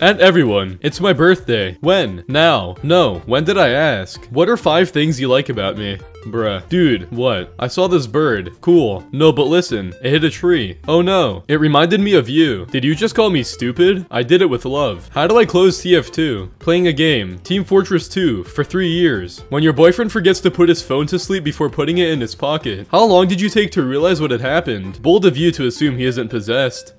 And everyone, it's my birthday. When? Now? No. When did I ask? What are 5 things you like about me? Bruh. Dude, what? I saw this bird. Cool. No, but listen. It hit a tree. Oh no. It reminded me of you. Did you just call me stupid? I did it with love. How do I close TF2? Playing a game. Team Fortress 2 for 3 years. When your boyfriend forgets to put his phone to sleep before putting it in his pocket. How long did you take to realize what had happened? Bold of you to assume he isn't possessed.